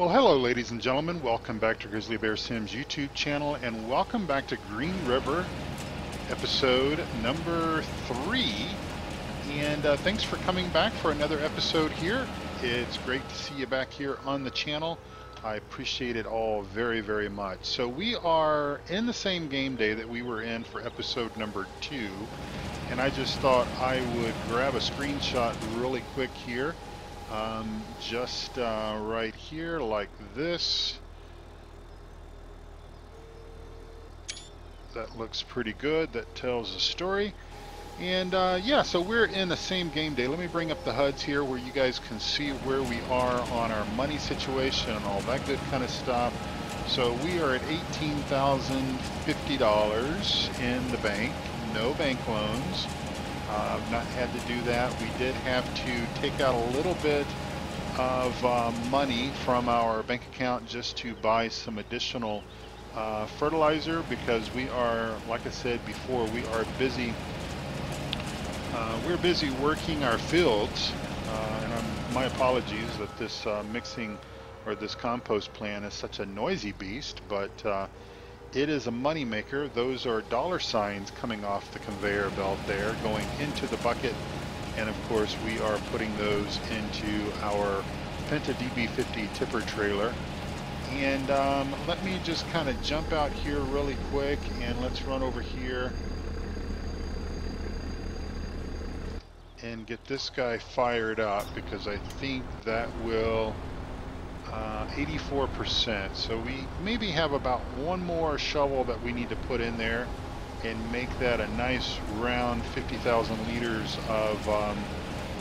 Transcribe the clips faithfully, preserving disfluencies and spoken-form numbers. Well, hello ladies and gentlemen, welcome back to Grizzly Bear Sims YouTube channel, and welcome back to Green River episode number three. And uh, thanks for coming back for another episode here. It's great to see you back here on the channel. I appreciate it all very, very much. So we are in the same game day that we were in for episode number two, and I just thought I would grab a screenshot really quick here. Um, just uh, right here like this. That looks pretty good. That tells a story. And uh, yeah, so we're in the same game day. Let me bring up the H U Ds here where you guys can see where we are on our money situation and all that good kind of stuff. So we are at eighteen thousand fifty dollars in the bank. No bank loans. Uh, I've not had to do that. We did have to take out a little bit of uh, money from our bank account just to buy some additional uh, fertilizer, because we are, like I said before, we are busy. Uh, we're busy working our fields, uh, and I'm, my apologies that this uh, mixing or this compost plan is such a noisy beast, but uh, it is a money maker. Those are dollar signs coming off the conveyor belt there, going into the bucket. And of course, we are putting those into our Penta D B fifty tipper trailer. And um, let me just kind of jump out here really quick, and let's run over here and get this guy fired up, because I think that will... Uh, eighty-four percent, so we maybe have about one more shovel that we need to put in there and make that a nice round fifty thousand liters of, um,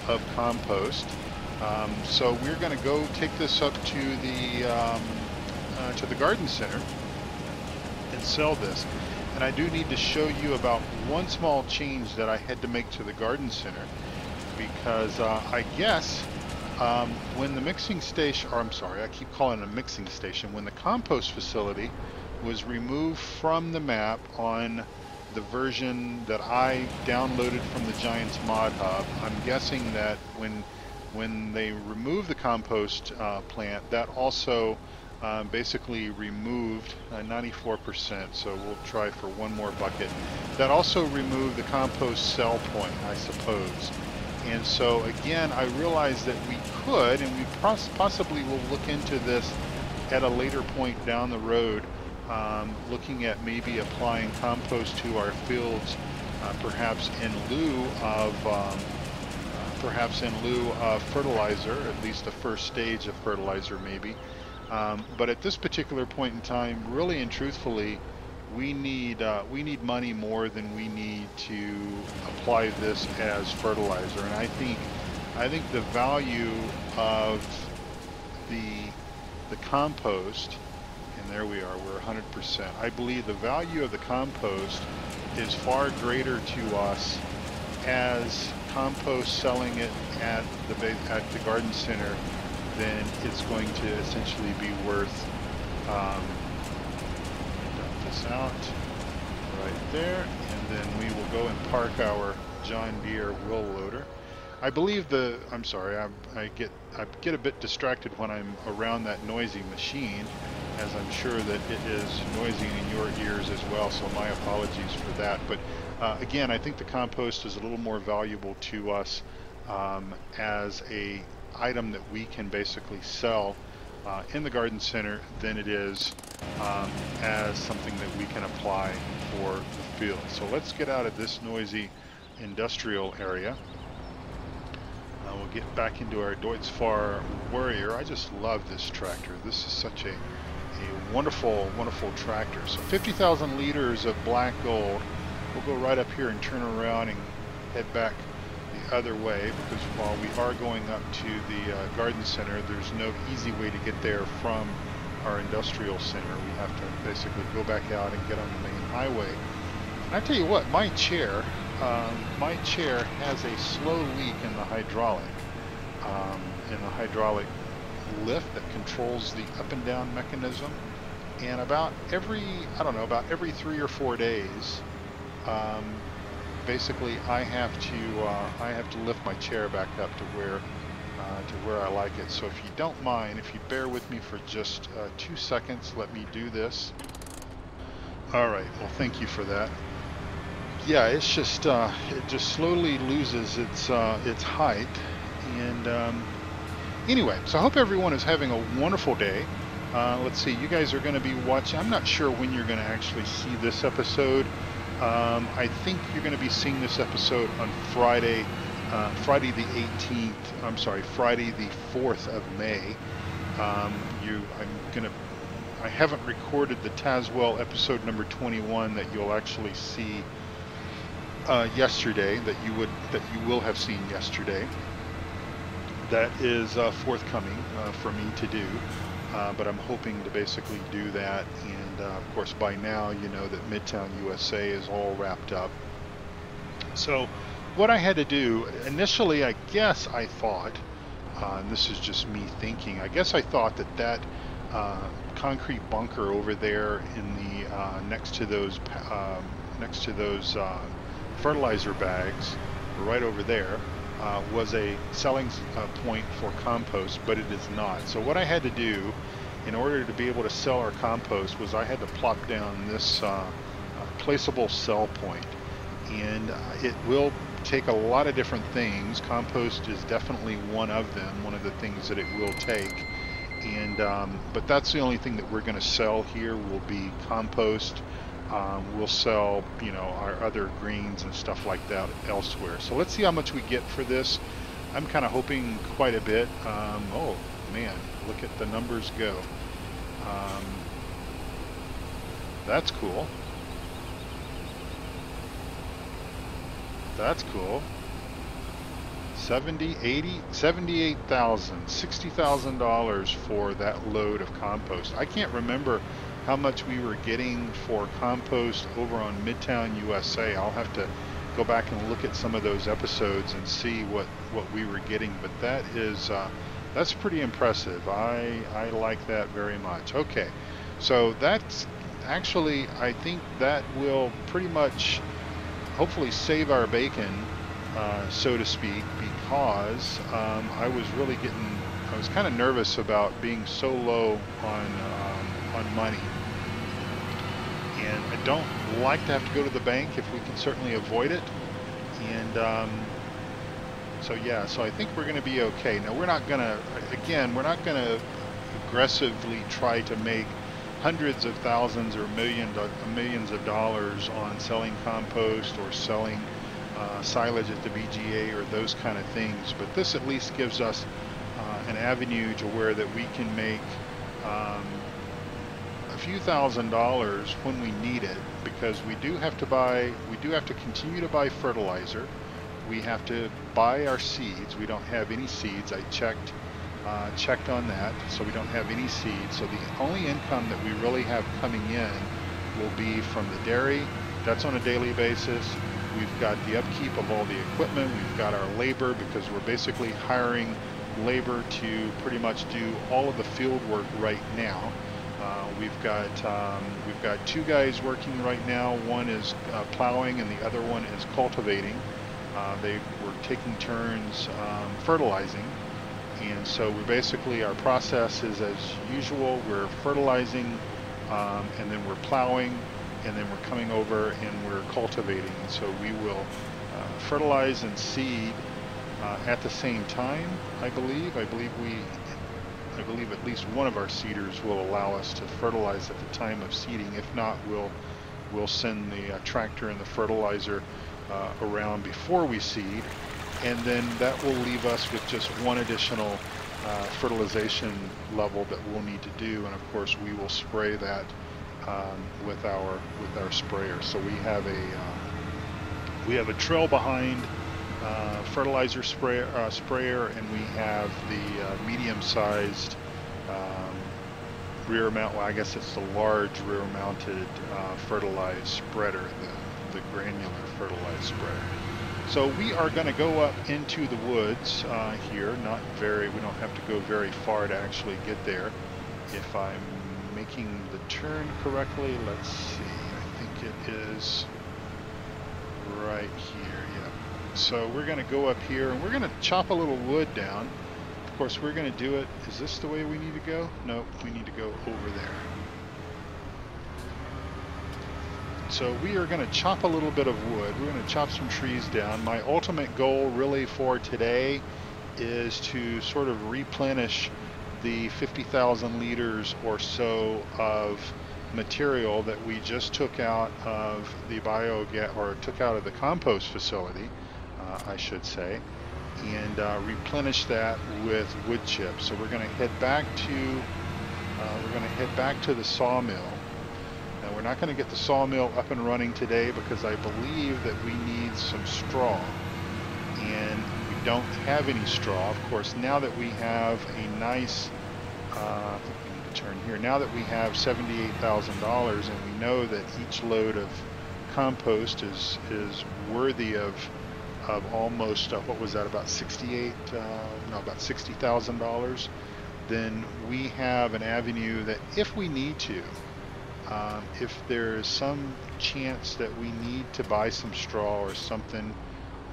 of compost. Um, so we're going to go take this up to the, um, uh, to the garden center and sell this. And I do need to show you about one small change that I had to make to the garden center, because uh, I guess Um, when the mixing station, or I'm sorry, I keep calling it a mixing station, when the compost facility was removed from the map on the version that I downloaded from the Giants Mod Hub, I'm guessing that when when they removed the compost uh, plant, that also uh, basically removed uh, ninety-four percent, so we'll try for one more bucket. That also removed the compost sell point, I suppose. And so again, I realized that we could, and we poss possibly will look into this at a later point down the road, um, looking at maybe applying compost to our fields, uh, perhaps in lieu of um, uh, perhaps in lieu of fertilizer, at least the first stage of fertilizer maybe. Um, but at this particular point in time, really and truthfully, we need uh, we need money more than we need to apply this as fertilizer. And I think I think the value of the the compost, and there we are, we're one hundred percent. I believe the value of the compost is far greater to us as compost selling it at the at the garden center than it's going to essentially be worth. Um, out right there, and then we will go and park our John Deere wheel loader. I believe the I'm sorry I, I get I get a bit distracted when I'm around that noisy machine, as I'm sure that it is noisy in your ears as well, so my apologies for that. But uh, again, I think the compost is a little more valuable to us um, as a item that we can basically sell Uh, in the garden center than it is um, as something that we can apply for the field. So let's get out of this noisy industrial area. Uh, we'll get back into our Deutz-Fahr Warrior. I just love this tractor. This is such a, a wonderful, wonderful tractor. So fifty thousand liters of black gold. We'll go right up here and turn around and head back other way, because while we are going up to the uh, garden center, there's no easy way to get there from our industrial center. We have to basically go back out and get on the main highway. And I tell you what, my chair, um, my chair has a slow leak in the hydraulic, um, in the hydraulic lift that controls the up and down mechanism. And about every, I don't know, about every three or four days, um, basically I have to uh, I have to lift my chair back up to where uh, to where I like it. So if you don't mind, if you bear with me for just uh, two seconds, let me do this. All right, well, thank you for that. Yeah, it's just, uh, it just slowly loses its, uh, its height. And um, anyway, so I hope everyone is having a wonderful day. Uh, let's see, you guys are going to be watching. I'm not sure when you're going to actually see this episode. Um, I think you're going to be seeing this episode on Friday, uh, Friday the eighteenth. I'm sorry, Friday the fourth of May. Um, you, I'm going to. I haven't recorded the Tazewell episode number twenty-one that you'll actually see uh, yesterday. That you would, that you will have seen yesterday. That is uh, forthcoming uh, for me to do. Uh, but I'm hoping to basically do that, and uh, of course by now you know that Midtown U S A is all wrapped up. So what I had to do initially, I guess I thought, uh, and this is just me thinking, I guess I thought that that uh, concrete bunker over there in the uh, next to those um, next to those uh, fertilizer bags right over there Uh, was a selling uh, point for compost, but it is not. So what I had to do in order to be able to sell our compost was I had to plop down this uh, uh, placeable sell point. And uh, it will take a lot of different things. Compost is definitely one of them, one of the things that it will take. And um, but that's the only thing that we're gonna sell here will be compost. Um, we'll sell, you know, our other greens and stuff like that elsewhere. So let's see how much we get for this. I'm kind of hoping quite a bit. Um, oh, man, look at the numbers go. Um, that's cool. That's cool. seventy, eighty, seventy-eight thousand, sixty thousand dollars for that load of compost. I can't remember how much we were getting for compost over on Midtown U S A. I'll have to go back and look at some of those episodes and see what what we were getting, but that is uh, that's pretty impressive. I I like that very much. Okay, so that's actually, I think that will pretty much hopefully save our bacon, uh, so to speak, because um, I was really getting I was kind of nervous about being so low on um, on money, and I don't like to have to go to the bank if we can certainly avoid it. And um, so yeah, so I think we're going to be okay. Now we're not going to, again, we're not going to aggressively try to make hundreds of thousands or millions millions of dollars on selling compost or selling uh, silage at the B G A or those kind of things, but this at least gives us uh, an avenue to where that we can make um, few thousand dollars when we need it, because we do have to buy, we do have to continue to buy fertilizer. We have to buy our seeds. We don't have any seeds. I checked, uh, checked on that, so we don't have any seeds. So the only income that we really have coming in will be from the dairy. That's on a daily basis. We've got the upkeep of all the equipment. We've got our labor, because we're basically hiring labor to pretty much do all of the field work right now. Uh, we've got um, we've got two guys working right now. One is uh, plowing and the other one is cultivating. Uh, they were taking turns um, fertilizing, and so we're basically, our process is as usual. We're fertilizing, um, and then we're plowing, and then we're coming over and we're cultivating. So we will uh, fertilize and seed uh, at the same time. I believe. I believe we. I believe at least one of our seeders will allow us to fertilize at the time of seeding. If not, we'll we'll send the uh, tractor and the fertilizer uh, around before we seed, and then that will leave us with just one additional uh, fertilization level that we'll need to do, and of course we will spray that um, with our with our sprayer. So we have a uh, we have a trail behind Uh, fertilizer sprayer, uh, sprayer, and we have the uh, medium-sized um, rear mount. Well, I guess it's the large rear-mounted uh, fertilized spreader, the, the granular fertilized spreader. So we are going to go up into the woods uh, here. Not very. We don't have to go very far to actually get there. If I'm making the turn correctly, let's see. I think it is right here. So we're going to go up here and we're going to chop a little wood down. course, we're going to do it. Is this the way we need to go? Nope, we need to go over there. So we are going to chop a little bit of wood. We're going to chop some trees down. My ultimate goal really for today is to sort of replenish the fifty thousand liters or so of material that we just took out of the biogas, or took out of the compost facility, uh, I should say, and uh, replenish that with wood chips. So we're going to head back to uh, we're going to head back to the sawmill. Now, we're not going to get the sawmill up and running today because I believe that we need some straw, and we don't have any straw. Of course, now that we have a nice uh, turn here, now that we have seventy-eight thousand dollars, and we know that each load of compost is is worthy of of almost uh, what was that, about sixty-eight uh, no about sixty thousand dollars, then we have an avenue that if we need to, um, if there is some chance that we need to buy some straw or something,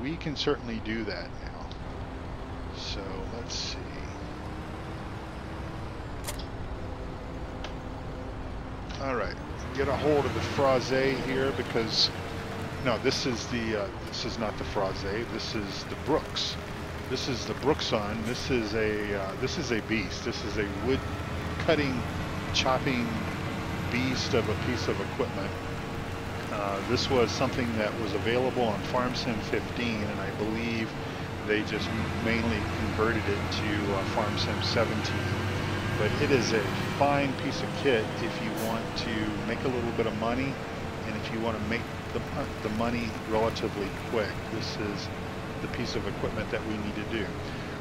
we can certainly do that now. So let's see. Alright, get a hold of the Frazee here, because no, this is the uh, this is not the Frazee, this is the Brooks. This is the Brookson. This is a uh, this is a beast. This is a wood cutting, chopping beast of a piece of equipment. Uh, this was something that was available on Farm Sim fifteen, and I believe they just mainly converted it to uh, Farm Sim seventeen. But it is a fine piece of kit if you want to make a little bit of money, and if you want to make the, the money relatively quick. This is the piece of equipment that we need to do.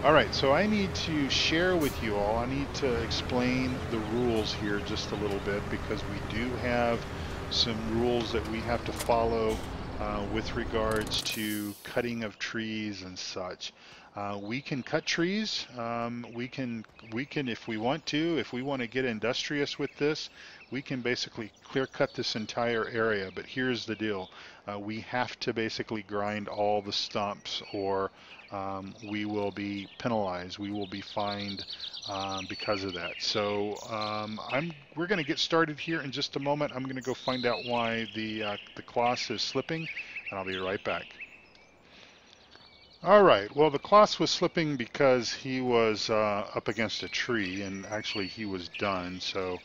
Alright, so I need to share with you all, I need to explain the rules here just a little bit, because we do have some rules that we have to follow uh, with regards to cutting of trees and such. Uh, we can cut trees, um, we can, we can, if we want to, if we want to get industrious with this, we can basically clear cut this entire area. But here's the deal, uh, we have to basically grind all the stumps, or um, we will be penalized, we will be fined um, because of that. So um, I'm, we're going to get started here in just a moment. I'm going to go find out why the, uh, the cloth is slipping, and I'll be right back. All right, well, the cloth was slipping because he was uh, up against a tree, and actually he was done, so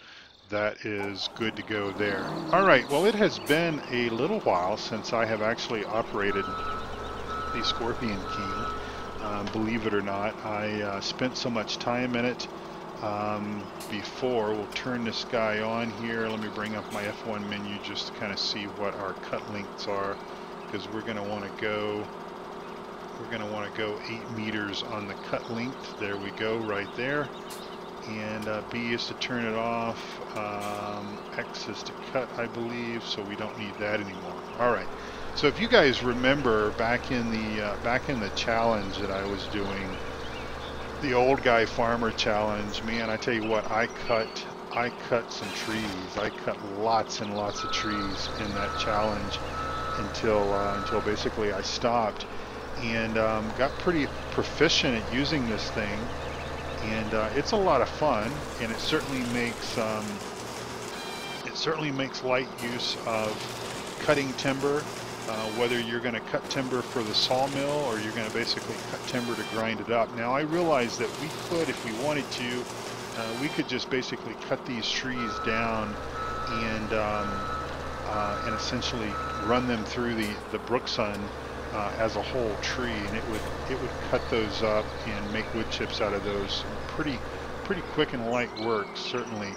that is good to go there. All right, well, it has been a little while since I have actually operated the Scorpion King. Um, believe it or not, I uh, spent so much time in it um, before. We'll turn this guy on here. Let me bring up my F one menu just to kind of see what our cut lengths are, because we're going to want to go... We're going to want to go eight meters on the cut length. There we go, right there. And uh, B is to turn it off. Um, X is to cut, I believe, so we don't need that anymore. All right. So if you guys remember back in the uh, back in the challenge that I was doing, the old guy farmer challenge, man, I tell you what, I cut I cut some trees. I cut lots and lots of trees in that challenge until uh, until basically I stopped. And um, got pretty proficient at using this thing, and uh, it's a lot of fun, and it certainly makes um, it certainly makes light use of cutting timber, uh, whether you're going to cut timber for the sawmill or you're going to basically cut timber to grind it up. Now, I realize that we could, if we wanted to, uh, we could just basically cut these trees down and um, uh, and essentially run them through the the Brookson. Uh, as a whole tree, and it would it would cut those up and make wood chips out of those. Pretty pretty quick and light work, certainly.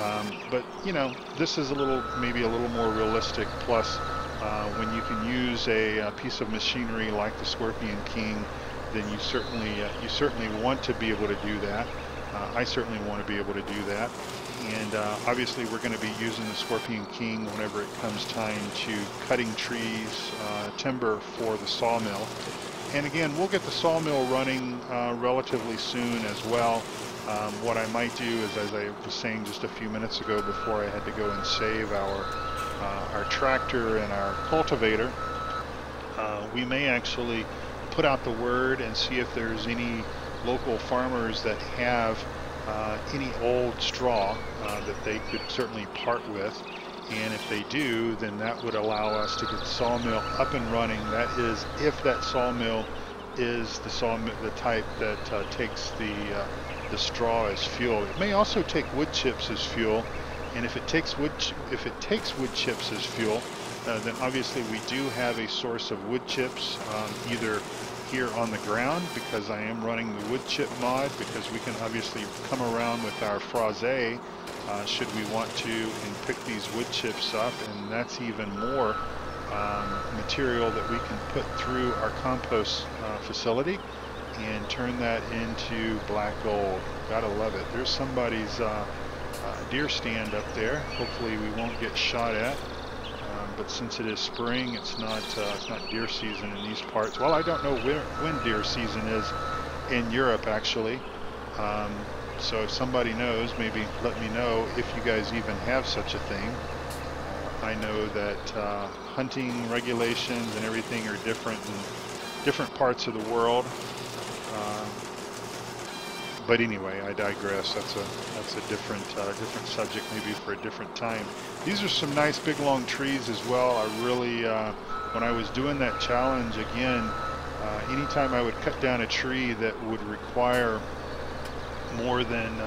Um, but you know, this is a little maybe a little more realistic. Plus, uh, when you can use a, a piece of machinery like the Scorpion King, then you certainly uh, you certainly want to be able to do that. Uh, I certainly want to be able to do that. And uh, obviously we're going to be using the Scorpion King whenever it comes time to cutting trees, uh, timber for the sawmill. And again, we'll get the sawmill running uh, relatively soon as well. Um, what I might do is, as I was saying just a few minutes ago before I had to go and save our, uh, our tractor and our cultivator, uh, we may actually put out the word and see if there's any local farmers that have uh, any old straw uh, that they could certainly part with. And if they do, then that would allow us to get the sawmill up and running. That is, if that sawmill is the sawmill, the type that uh, takes the, uh, the straw as fuel. It may also take wood chips as fuel. And if it takes wood, if it takes wood chips as fuel, uh, then obviously we do have a source of wood chips, um, either here on the ground, because I am running the wood chip mod, because we can obviously come around with our Frazee Uh, should we want to, and pick these wood chips up, and that's even more um, material that we can put through our compost uh, facility and turn that into black gold. Gotta love it. There's somebody's uh, uh, deer stand up there. Hopefully we won't get shot at, um, but since it is spring, it's not uh, it's not deer season in these parts. Well, I don't know where, when deer season is in Europe, actually. Um, So if somebody knows, maybe let me know if you guys even have such a thing. I know that uh, hunting regulations and everything are different in different parts of the world. Uh, but anyway, I digress. That's a that's a different uh, different subject, maybe for a different time. These are some nice big long trees as well. I really, uh, when I was doing that challenge again, uh, anytime I would cut down a tree that would require more than uh,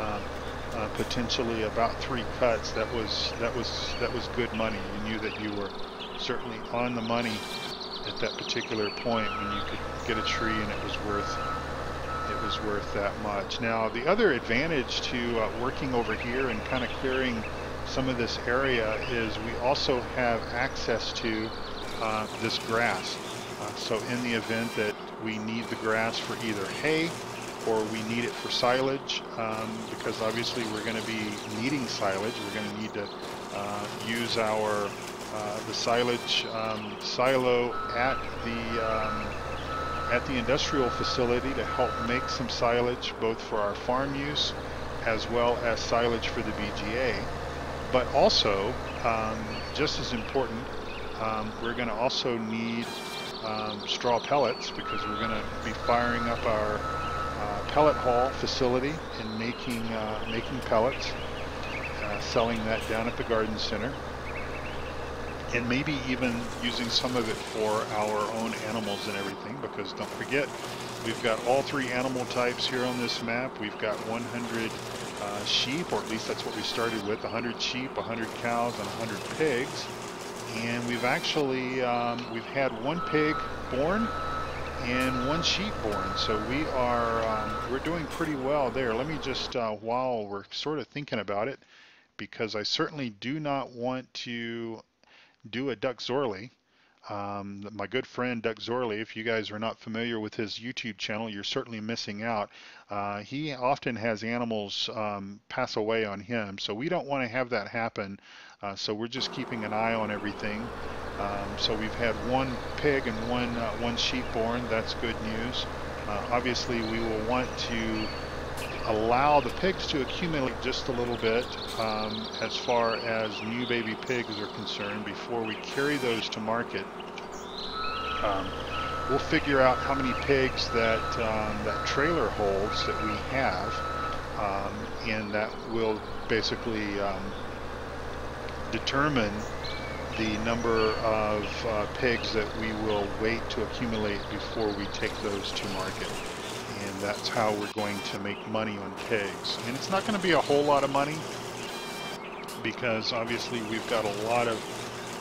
uh, potentially about three cuts, that was that was that was good money. You knew that you were certainly on the money at that particular point when you could get a tree and it was worth it was worth that much. Now the other advantage to uh, working over here and kind of clearing some of this area is we also have access to uh, this grass. Uh, so in the event that we need the grass for either hay, or we need it for silage, um, because obviously we're going to be needing silage. We're going to need to uh, use our uh, the silage um, silo at the um, at the industrial facility to help make some silage, both for our farm use as well as silage for the B G A. But also, um, just as important, um, we're going to also need um, straw pellets, because we're going to be firing up our Uh, pellet haul facility and making uh, making pellets, uh, selling that down at the garden center, and maybe even using some of it for our own animals and everything, because don't forget, we've got all three animal types here on this map. We've got one hundred uh, sheep, or at least that's what we started with, one hundred sheep, one hundred cows, and one hundred pigs, and we've actually um, we've had one pig born and one sheep born, so we are um, we're doing pretty well there. Let me just uh, while we're sort of thinking about it, because I certainly do not want to do a Duck Zorley. Um, my good friend Duck Zorley, if you guys are not familiar with his YouTube channel, you're certainly missing out. Uh, he often has animals um, pass away on him, so we don't want to have that happen. Uh, so we're just keeping an eye on everything. Um, so we've had one pig and one uh, one sheep born. That's good news. Uh, obviously, we will want to allow the pigs to accumulate just a little bit um, as far as new baby pigs are concerned before we carry those to market. Um, we'll figure out how many pigs that um, that trailer holds that we have, um, and that will basically um, determine the number of uh, pigs that we will wait to accumulate before we take those to market. And that's how we're going to make money on pigs. And it's not going to be a whole lot of money, because obviously we've got a lot of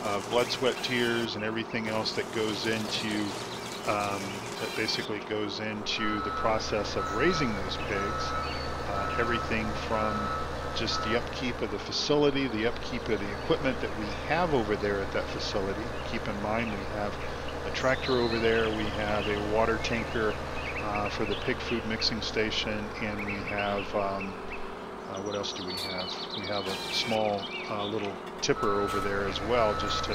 uh, blood, sweat, tears, and everything else that goes into um, that basically goes into the process of raising those pigs. Uh, everything from just the upkeep of the facility, the upkeep of the equipment that we have over there at that facility. Keep in mind, we have a tractor over there, we have a water tanker uh, for the pig food mixing station, and we have, um, uh, what else do we have? We have a small uh, little tipper over there as well, just to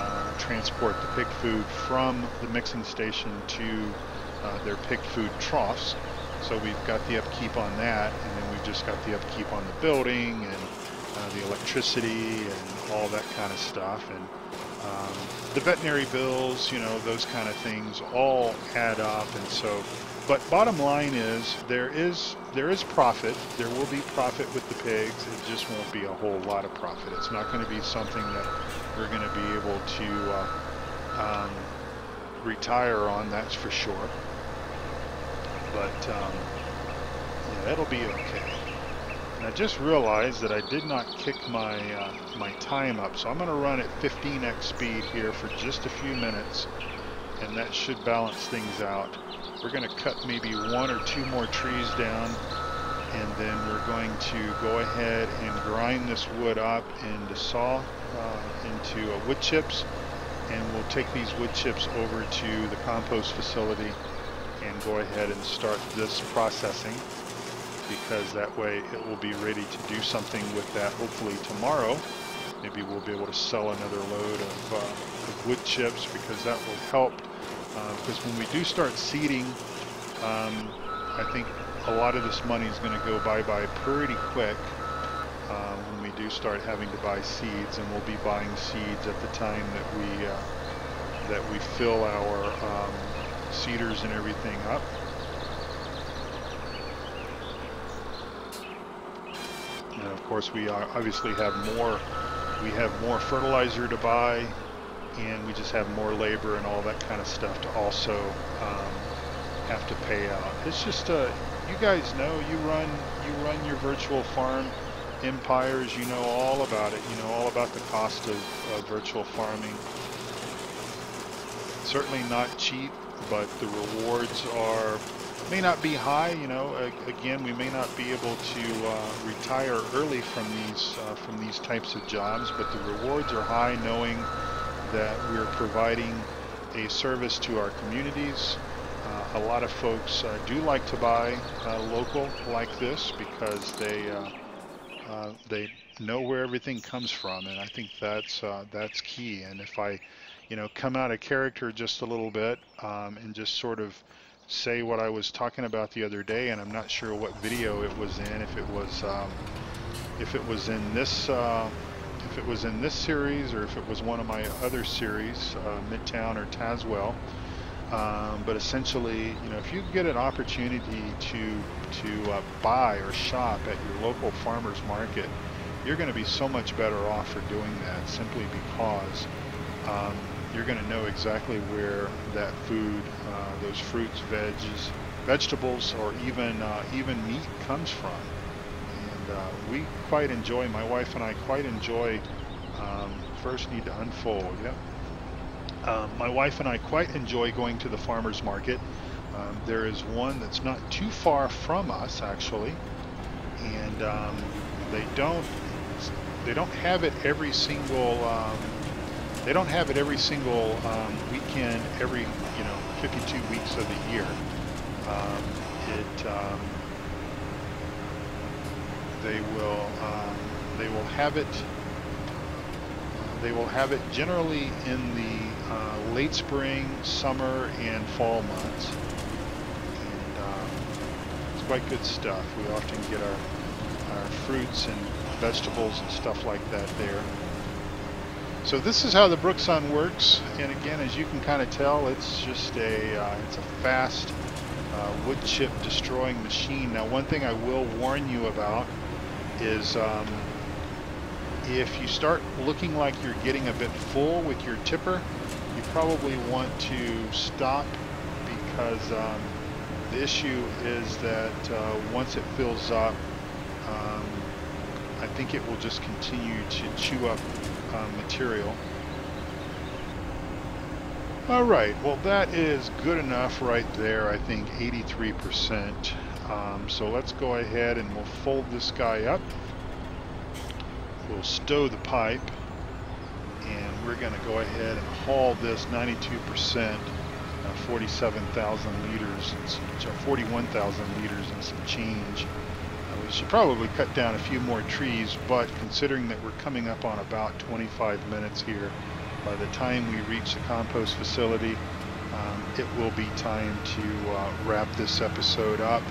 uh, transport the pig food from the mixing station to uh, their pig food troughs. So we've got the upkeep on that, and then we've just got the upkeep on the building and uh, the electricity and all that kind of stuff, and um, the veterinary bills, you know, those kind of things all add up. And so But bottom line is there is there is profit. There will be profit with the pigs. It just won't be a whole lot of profit. It's not going to be something that we're going to be able to uh, um, retire on. That's for sure. But um, yeah, that'll be okay. And I just realized that I did not kick my uh, my time up, so I'm going to run at fifteen x speed here for just a few minutes, and that should balance things out. We're going to cut maybe one or two more trees down, and then we're going to go ahead and grind this wood up into saw, uh, into uh, wood chips, and we'll take these wood chips over to the compost facility and go ahead and start this processing, because that way it will be ready to do something with that hopefully tomorrow. Maybe we'll be able to sell another load of, uh, of wood chips, because that will help. Uh, because when we do start seeding, um, I think a lot of this money is going to go bye-bye pretty quick uh, when we do start having to buy seeds, and we'll be buying seeds at the time that we uh, that we fill our um, seeders and everything up. And of course, we obviously have more. We have more fertilizer to buy, and we just have more labor and all that kind of stuff to also um, have to pay out. It's just, uh, you guys know, you run, you run your virtual farm empires. You know all about it. You know all about the cost of uh, virtual farming. Certainly not cheap, but the rewards are may not be high. You know, again, we may not be able to uh, retire early from these uh, from these types of jobs, but the rewards are high, knowing that we're providing a service to our communities. Uh, a lot of folks uh, do like to buy uh, local like this, because they uh, uh, they know where everything comes from, and I think that's uh, that's key. And if I, you know, come out of character just a little bit um, and just sort of say what I was talking about the other day, and I'm not sure what video it was in, if it was um, if it was in this uh, if it was in this series, or if it was one of my other series, uh, Midtown or Tazewell. Um, but essentially, you know, if you get an opportunity to to uh, buy or shop at your local farmers market, you're going to be so much better off for doing that, simply because um, you're going to know exactly where that food, uh, those fruits, veggies, vegetables, or even uh, even meat comes from. And uh, we quite enjoy, my wife and I quite enjoy, um, first need to unfold, yep. Um, my wife and I quite enjoy going to the farmer's market. Um, there is one that's not too far from us, actually. And um, they don't, they don't have it every single, um, They don't have it every single um, weekend, every, you know, fifty-two weeks of the year. Um, it um, they will um, they will have it they will have it generally in the uh, late spring, summer, and fall months. And um, it's quite good stuff. We often get our our fruits and vegetables and stuff like that there. So this is how the Brookson works, and again, as you can kind of tell, it's just a uh, it's a fast uh, wood chip destroying machine. Now, one thing I will warn you about is um, if you start looking like you're getting a bit full with your tipper, you probably want to stop, because um, the issue is that uh, once it fills up, um, I think it will just continue to chew up Uh, material. Alright, well, that is good enough right there, I think, eighty-three percent. Um, so let's go ahead and we'll fold this guy up. We'll stow the pipe, and we're going to go ahead and haul this ninety-two percent, uh, forty-seven thousand liters, and some, forty-one thousand liters and some change. We should probably cut down a few more trees, but considering that we're coming up on about twenty-five minutes here, by the time we reach the compost facility, um, it will be time to uh, wrap this episode up.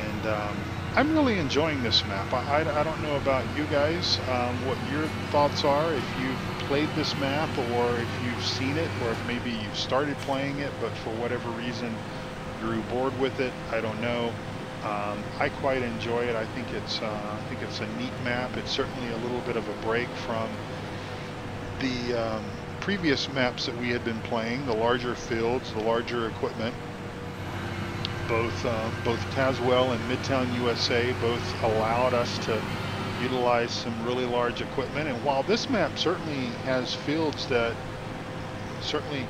And um, I'm really enjoying this map. I, I, I don't know about you guys, um, what your thoughts are, if you've played this map, or if you've seen it, or if maybe you've started playing it, but for whatever reason grew bored with it. I don't know. Um, I quite enjoy it. I think it's uh, I think it's a neat map. It's certainly a little bit of a break from the um, previous maps that we had been playing, the larger fields, the larger equipment. Both uh, both Tazewell and Midtown U S A both allowed us to utilize some really large equipment. And while this map certainly has fields that certainly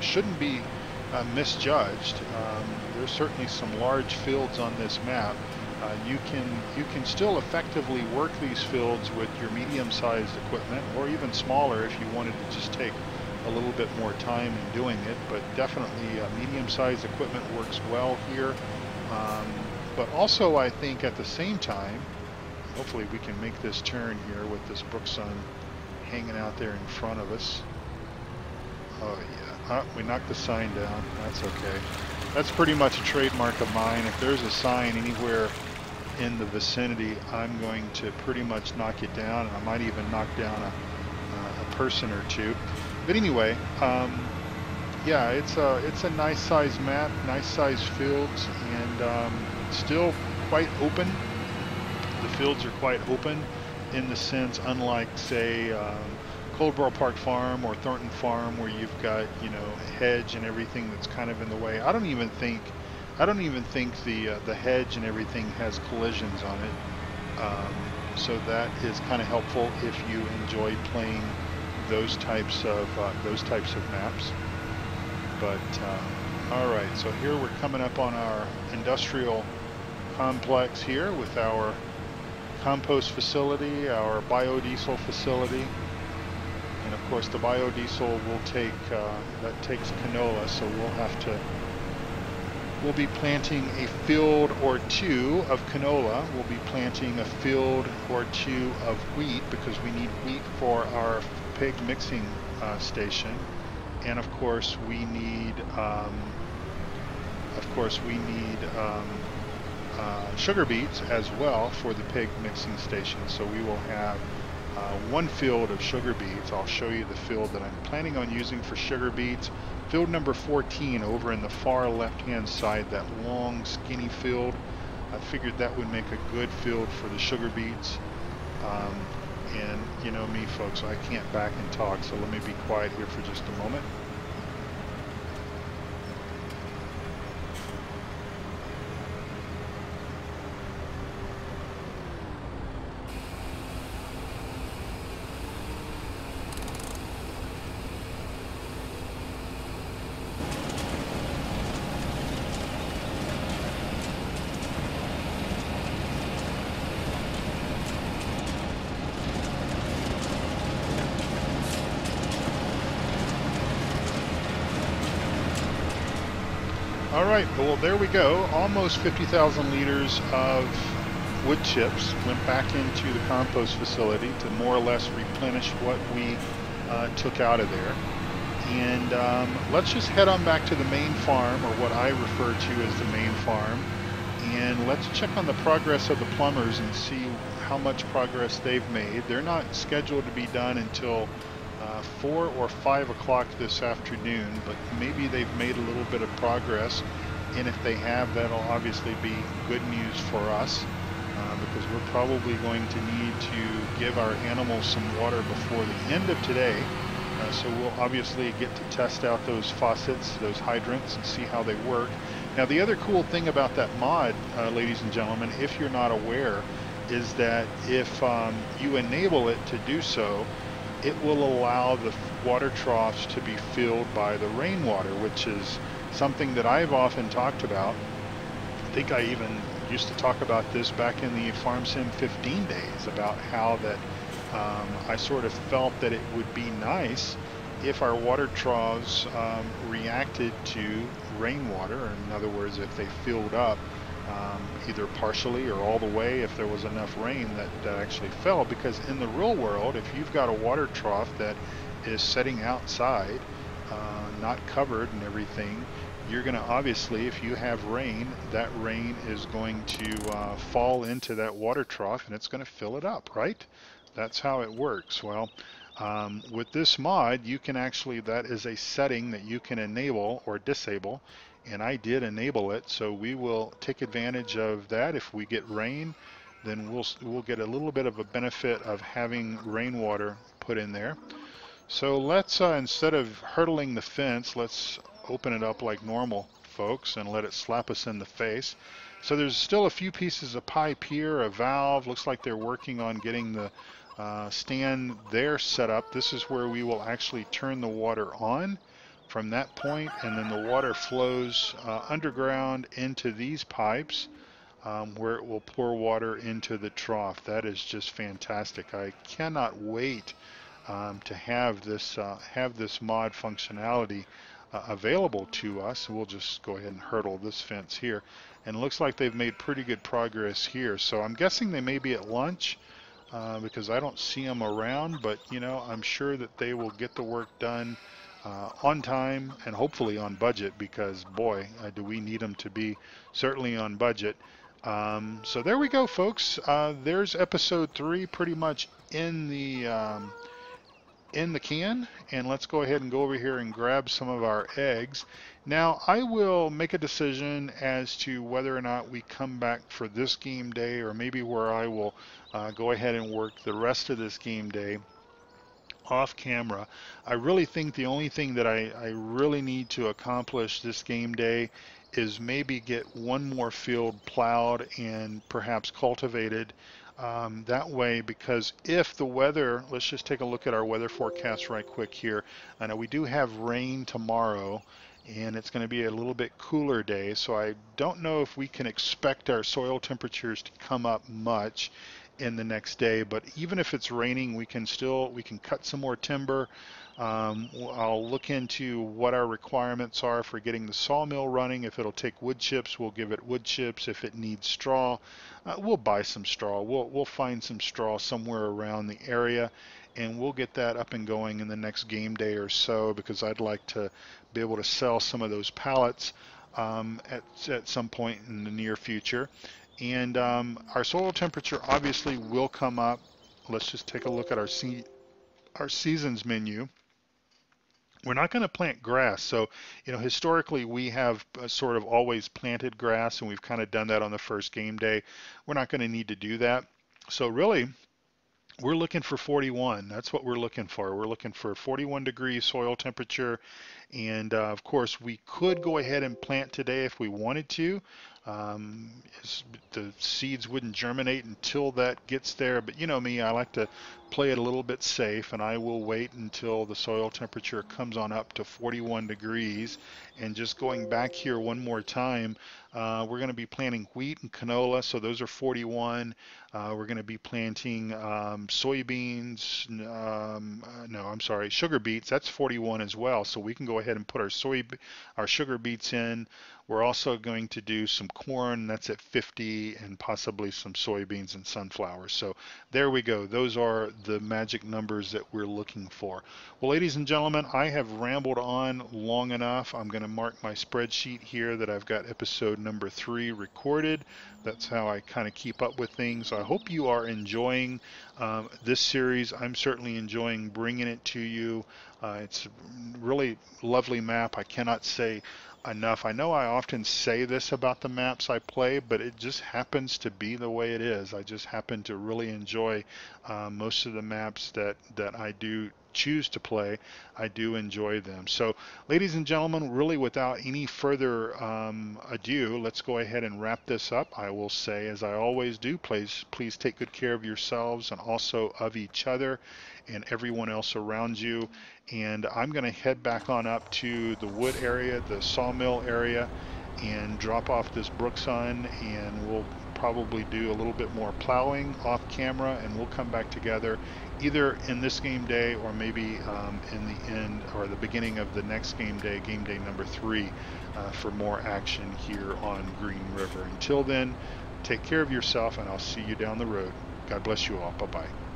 shouldn't be uh, misjudged, um, there's certainly some large fields on this map. Uh, you can you can still effectively work these fields with your medium-sized equipment, or even smaller if you wanted to just take a little bit more time in doing it. But definitely uh, medium-sized equipment works well here. Um, but also, I think at the same time, hopefully we can make this turn here with this Brookson hanging out there in front of us. Oh yeah, uh, we knocked the sign down. That's okay. That's pretty much a trademark of mine. If there's a sign anywhere in the vicinity, I'm going to pretty much knock it down, and I might even knock down a, a person or two. But anyway, um, yeah, it's a it's a nice size map, nice size fields, and um, still quite open. The fields are quite open in the sense, unlike say um, Bullboro Park Farm or Thornton Farm, where you've got, you know, a hedge and everything that's kind of in the way. I don't even think, I don't even think the uh, the hedge and everything has collisions on it. Um, so that is kind of helpful if you enjoy playing those types of uh, those types of maps. But uh, all right, so here we're coming up on our industrial complex here with our compost facility, our biodiesel facility. And of course the biodiesel will take, uh, that takes canola, so we'll have to, we'll be planting a field or two of canola. We'll be planting a field or two of wheat because we need wheat for our pig mixing uh, station. And of course we need, um, of course we need um, uh, sugar beets as well for the pig mixing station. So we will have Uh, one field of sugar beets. I'll show you the field that I'm planning on using for sugar beets. Field number fourteen over in the far left-hand side, that long skinny field. I figured that would make a good field for the sugar beets. Um, and you know me, folks, I can't back and talk, so let me be quiet here for just a moment. Well, there we go. Almost fifty thousand liters of wood chips went back into the compost facility to more or less replenish what we uh, took out of there. And um, let's just head on back to the main farm, or what I refer to as the main farm, and let's check on the progress of the plumbers and see how much progress they've made. They're not scheduled to be done until uh, four or five o'clock this afternoon, but maybe they've made a little bit of progress. And if they have, that'll obviously be good news for us uh, because we're probably going to need to give our animals some water before the end of today. Uh, so we'll obviously get to test out those faucets, those hydrants, and see how they work. Now, the other cool thing about that mod, uh, ladies and gentlemen, if you're not aware, is that if um, you enable it to do so, it will allow the water troughs to be filled by the rainwater, which is something that I've often talked about. I think I even used to talk about this back in the Farm Sim fifteen days, about how that um, I sort of felt that it would be nice if our water troughs um, reacted to rainwater. In other words, if they filled up um, either partially or all the way, if there was enough rain that, that actually fell. Because in the real world, if you've got a water trough that is setting outside, Uh, not covered and everything, you're going to obviously, if you have rain, that rain is going to uh, fall into that water trough and it's going to fill it up, right? That's how it works. Well, um, with this mod, you can actually, that is a setting that you can enable or disable, and I did enable it, so we will take advantage of that. If we get rain, then we'll, we'll get a little bit of a benefit of having rainwater put in there. So let's, uh, instead of hurdling the fence, let's open it up like normal folks and let it slap us in the face. So there's still a few pieces of pipe here, a valve. Looks like they're working on getting the uh, stand there set up. This is where we will actually turn the water on from that point, and then the water flows uh, underground into these pipes um, where it will pour water into the trough. That is just fantastic. I cannot wait um, to have this uh, have this mod functionality Uh, available to us. We'll just go ahead and hurdle this fence here, and it looks like they've made pretty good progress here. So I'm guessing they may be at lunch uh, because I don't see them around, but you know, I'm sure that they will get the work done uh, on time and hopefully on budget, because boy uh, do we need them to be certainly on budget. Um, so there we go folks, uh, there's episode three pretty much in the um, in the can, and let's go ahead and go over here and grab some of our eggs. Now I will make a decision as to whether or not we come back for this game day, or maybe where I will uh, go ahead and work the rest of this game day off camera. I really think the only thing that I, I really need to accomplish this game day is maybe get one more field plowed and perhaps cultivated. Um, that way, because if the weather, let's just take a look at our weather forecast right quick here. I know we do have rain tomorrow, and it's going to be a little bit cooler day, so I don't know if we can expect our soil temperatures to come up much in the next day. But even if it's raining, we can still we can cut some more timber. Um, I'll look into what our requirements are for getting the sawmill running. If it'll take wood chips, we'll give it wood chips. If it needs straw, uh, we'll buy some straw. We'll, we'll find some straw somewhere around the area, and we'll get that up and going in the next game day or so, because I'd like to be able to sell some of those pallets um, at, at some point in the near future. And um, our soil temperature obviously will come up. Let's just take a look at our, se our seasons menu. We're not going to plant grass. So, you know, historically we have uh, sort of always planted grass, and we've kind of done that on the first game day. We're not going to need to do that. So really, we're looking for forty-one. That's what we're looking for. We're looking for forty-one degree soil temperature. And uh, of course, we could go ahead and plant today if we wanted to. Um, the seeds wouldn't germinate until that gets there, but you know me, I like to play it a little bit safe, and I will wait until the soil temperature comes on up to forty-one degrees. And just going back here one more time, uh, we're going to be planting wheat and canola, so those are forty-one. Uh, we're going to be planting um, soybeans, um, no I'm sorry, sugar beets, that's forty-one as well, so we can go ahead and put our soy our sugar beets in. We're also going to do some corn, that's at fifty, and possibly some soybeans and sunflowers. So there we go. Those are the magic numbers that we're looking for. Well, ladies and gentlemen, I have rambled on long enough. I'm going to mark my spreadsheet here that I've got episode number three recorded. That's how I kind of keep up with things. I hope you are enjoying um, this series. I'm certainly enjoying bringing it to you. Uh, it's a really lovely map. I cannot say enough. I know I often say this about the maps I play, but it just happens to be the way it is. I just happen to really enjoy uh, most of the maps that that I do choose to play. I do enjoy them. So ladies and gentlemen, really without any further um, ado, let's go ahead and wrap this up. I will say, as I always do, please please take good care of yourselves and also of each other and everyone else around you. And I'm going to head back on up to the wood area, the sawmill area, and drop off this Brookson, and we'll probably do a little bit more plowing off camera, and we'll come back together either in this game day or maybe um, in the end or the beginning of the next game day, game day number three, uh, for more action here on Green River. Until then, take care of yourself, and I'll see you down the road. God bless you all. Bye-bye.